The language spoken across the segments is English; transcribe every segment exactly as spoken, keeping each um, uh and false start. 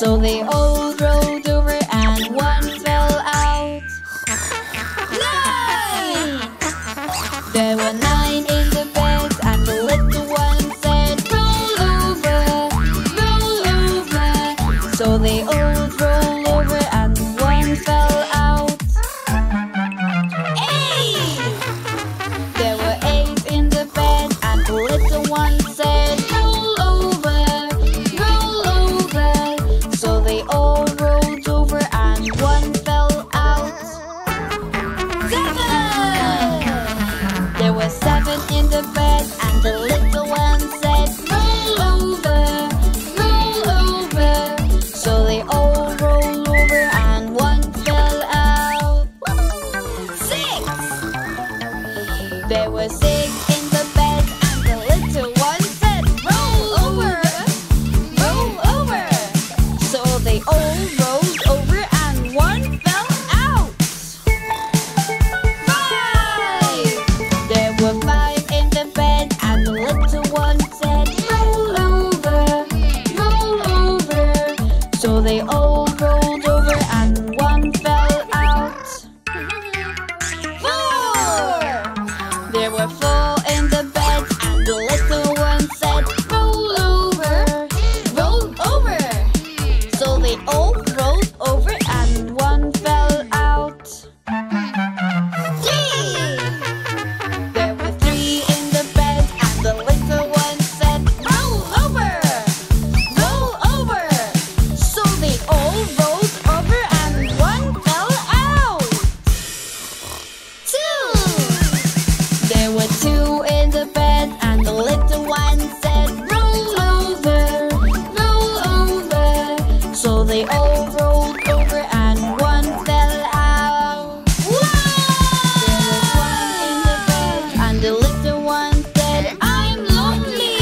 So they all rolled over and one fell out. No! There were nine in the bed and the little one said, roll over, roll over. So they all rolled over and one fell out. Eight! There were eight in the bed and the little one said, seven in the bed and the little one said, roll over, roll over. So they all rolled over and one fell out. Six! There were six in the bed and the little one said, roll over, roll over. So they all rolled over and one fell out. So they all rolled over and one fell out. Four! There were four in the bed and the little one said, roll over, roll over. So they all rolled over and one fell out. Three! There were three in the bed and the little one said, roll over, roll over. All rolled over and one fell out. Two! There were two in the bed and the little one said, roll over, roll over. So they all rolled over and one fell out. Wow! There was one in the bed and the little one said, I'm lonely.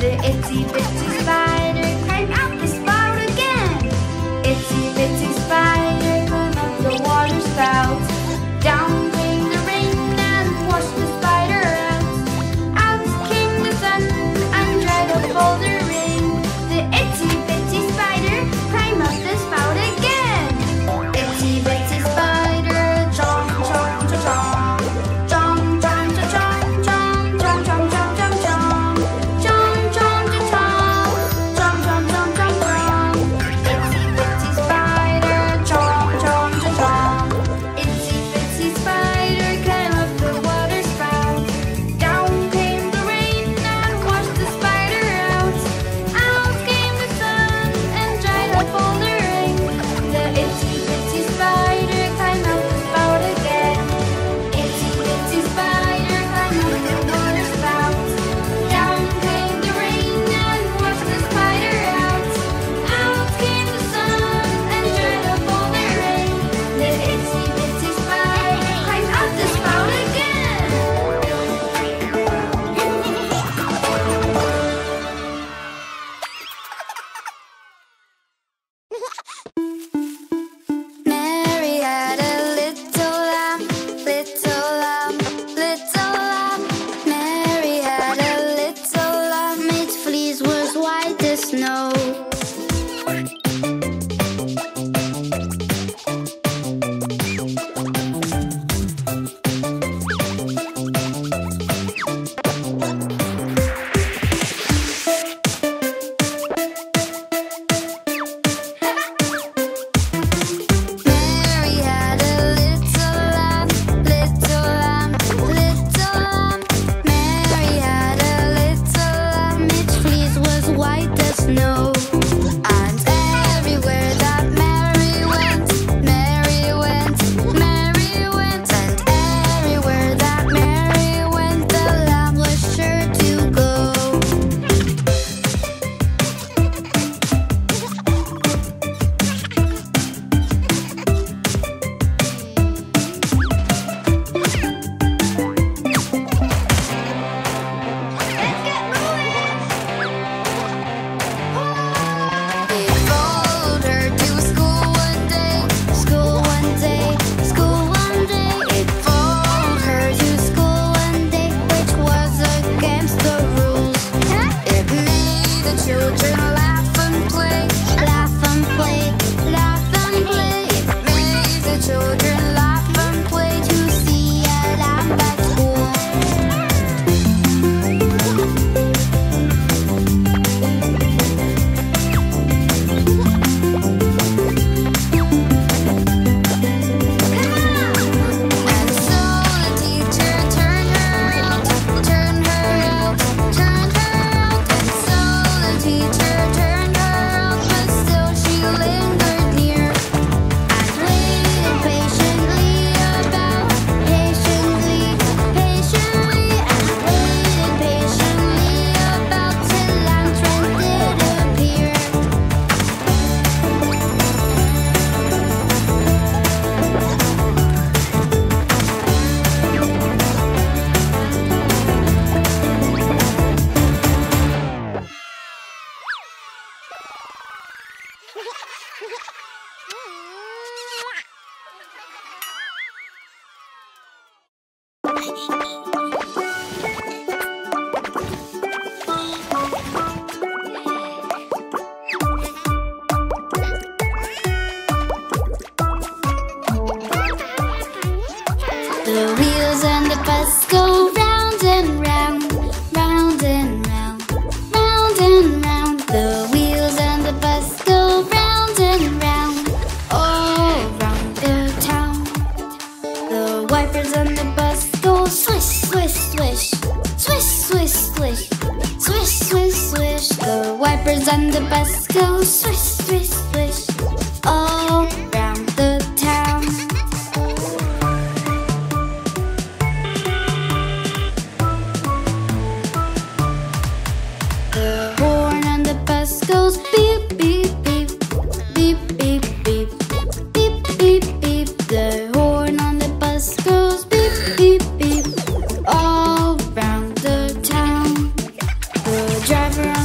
The itsy bitsy spider climbed up the spout again. Itsy bitsy spider climbed up the water spout. Down came the rain and washed the spider out. Out came the sun and dried up all the rain. The itsy bitsy spider climbed up the spout again. Itsy bitsy spider chomp chomp chomp chomp. Driver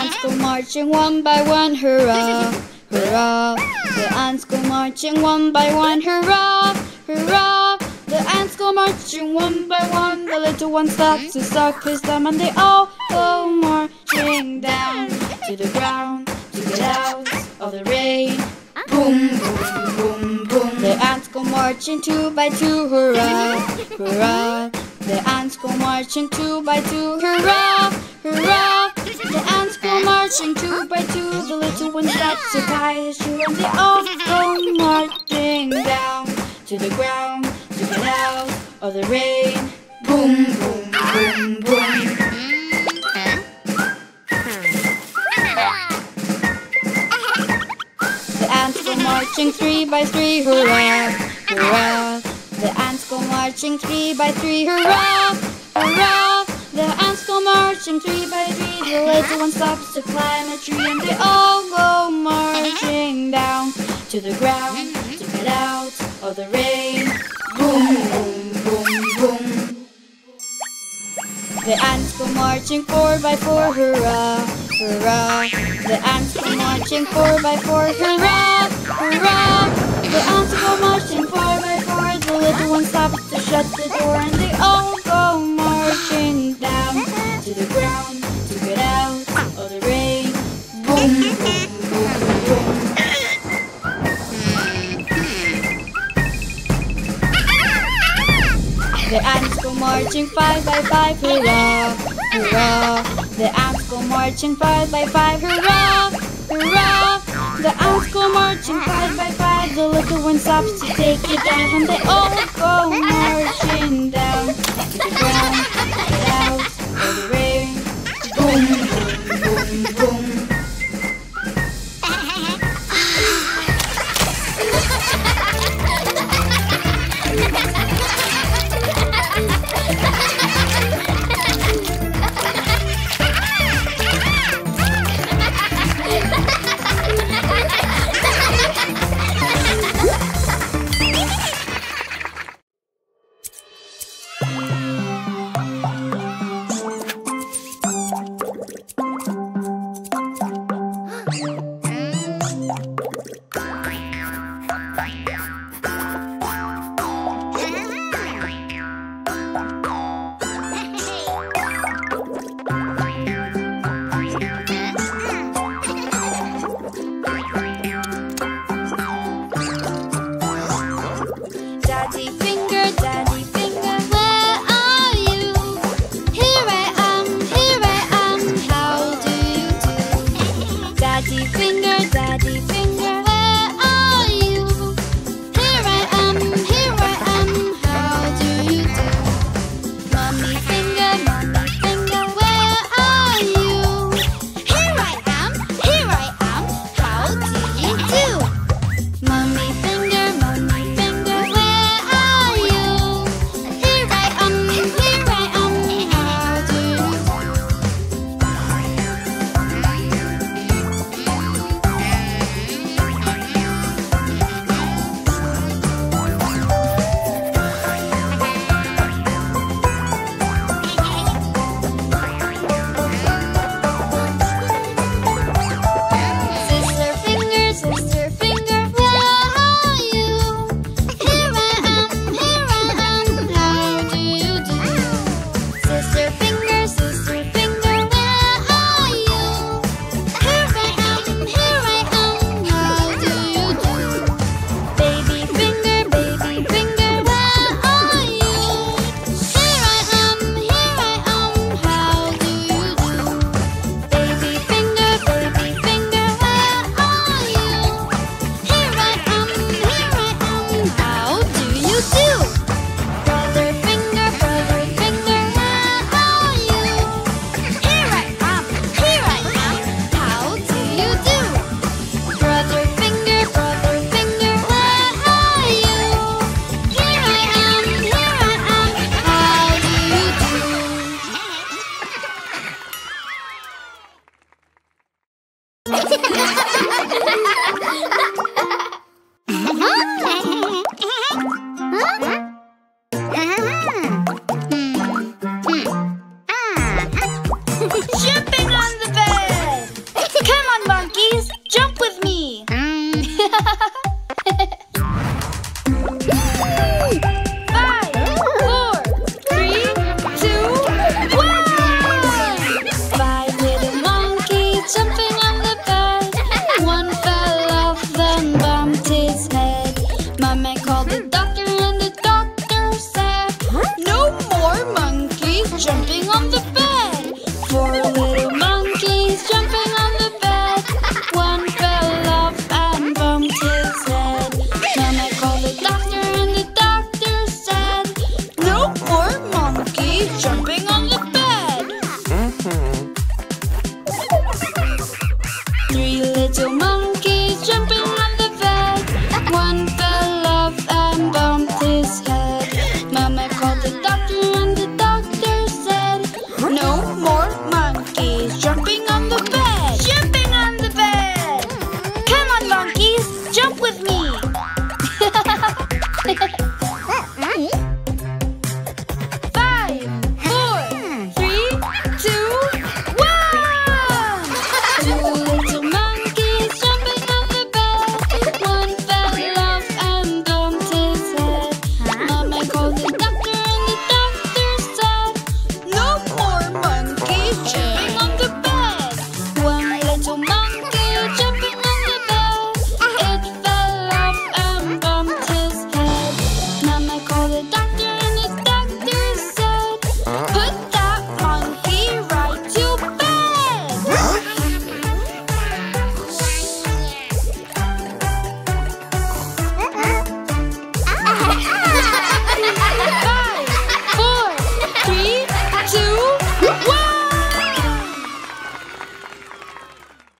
ants go marching one by one, hurrah, hurrah. The ants go marching one by one, hurrah, hurrah. The ants go marching one by one, the little ones start to suck his thumb, and they all go marching down to the ground to get out of the rain. Boom, boom, boom, boom. The ants go marching two by two, hurrah, hurrah. The ants go marching two by two, hurrah, hurrah. The ants go marching two by two, the little one starts to tie his shoe, and they all go marching down to the ground to get out of the rain. Boom, boom, boom, boom. The ants go marching three by three, hurrah, hurrah. The ants go marching three by three, hurrah, hurrah. The ants go marching three by three, the little one stops to climb a tree, and they all go marching down to the ground to get out of the rain. Boom, boom, boom, boom. The ants go marching four by four, hurrah, hurrah. The ants go marching four by four, hurrah, hurrah. The ants go marching four by four, the little one stops to shut the door, and they all go marching down to the ground to get out of the rain. Boom, boom, boom, boom. The ants go marching five by five, hurrah, hurrah. The ants go marching five by five, hurrah, hurrah. The ants go marching five by five, the little one stops to take a dive, and they all go marching down to the ground, get out of the rain. Boom, boom, boom, boom. Daddy